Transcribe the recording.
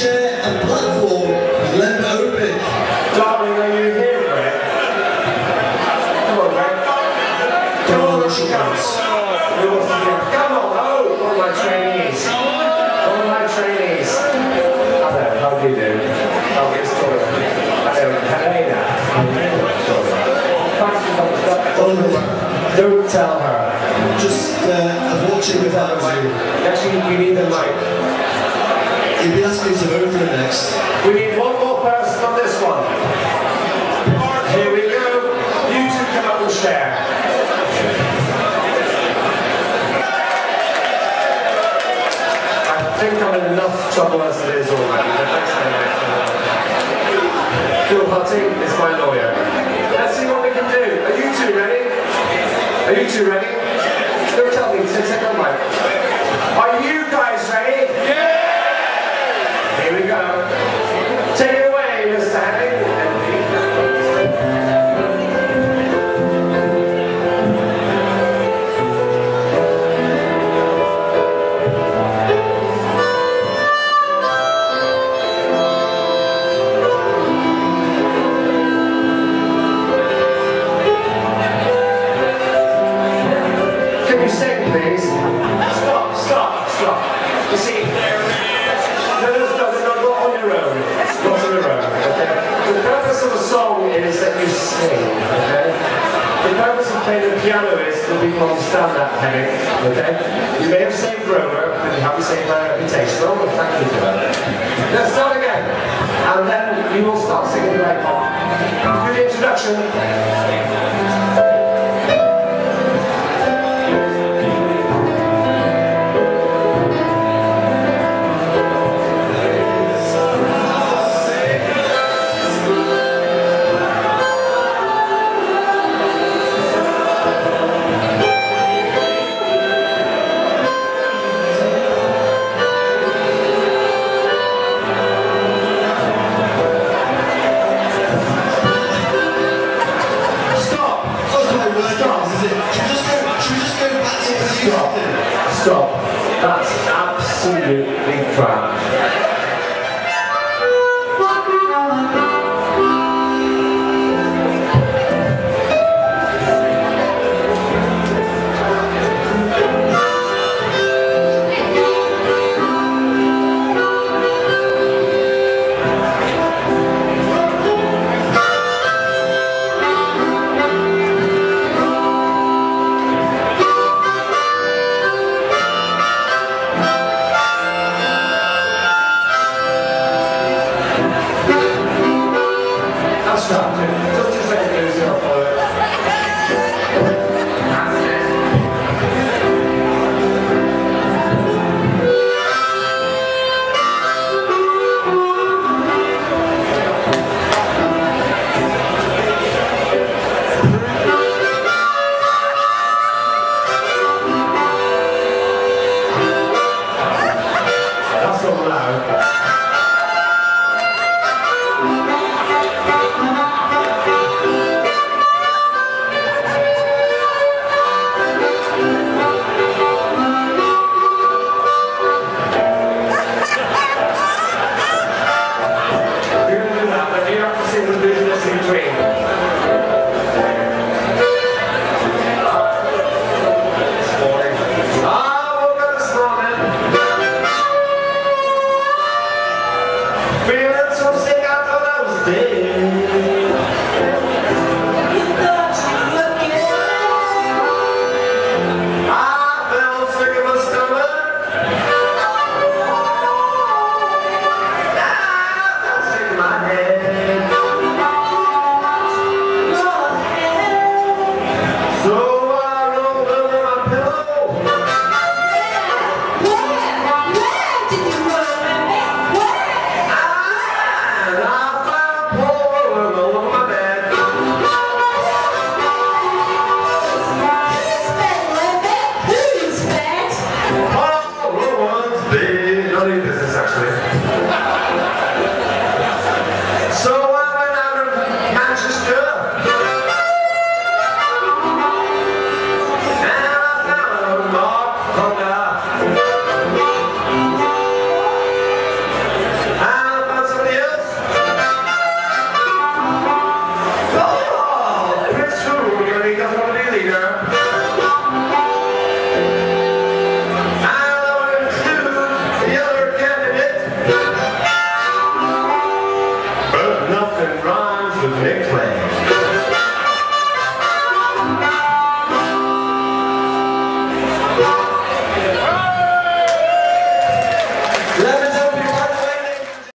share and platform left open. Darling, are you here, Brett? Come on, Brett. Come on, Russian guys. Come on, oh, one of my trainees. One of my trainees. I don't know, how do you do? I'll get started. I don't know, how do you do that? Don't tell her. Just watch it without a mic. Actually, you need a mic. You'll be asking to vote for the next. We need one more person on this one. Here we go. You two come up and share. I think I'm in enough trouble as it is already. The next thing I feel hunting is my lawyer. Let's see what we can do. Are you two ready? Are you two ready? Don't tell me, it's like I'm like, are you guys ready? Yeah! Here we go. Take it away, Mr. Henning. Understand that, Henning, okay? You may have saved Rover, and you haven't saved my reputation. Oh, well, thank you for that. Let's start again, and then we will start singing like that. Do the introduction. Stop. That's absolutely crap.